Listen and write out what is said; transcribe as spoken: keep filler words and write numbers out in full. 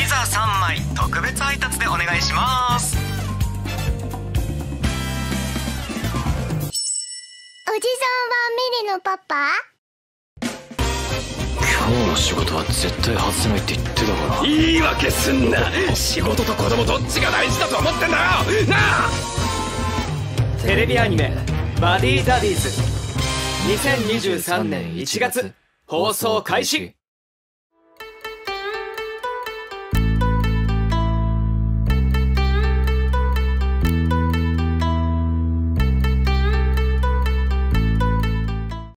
ピザさんまい特別配達でお願いします。おじさんはミリのパパ？今日の仕事は絶対外せないって言ってたから。言い訳すんな。仕事と子供どっちが大事だと思ってんだよなあ。テレビアニメ「バディダディーズ」にせんにじゅうさんねんいちがつ放送開始。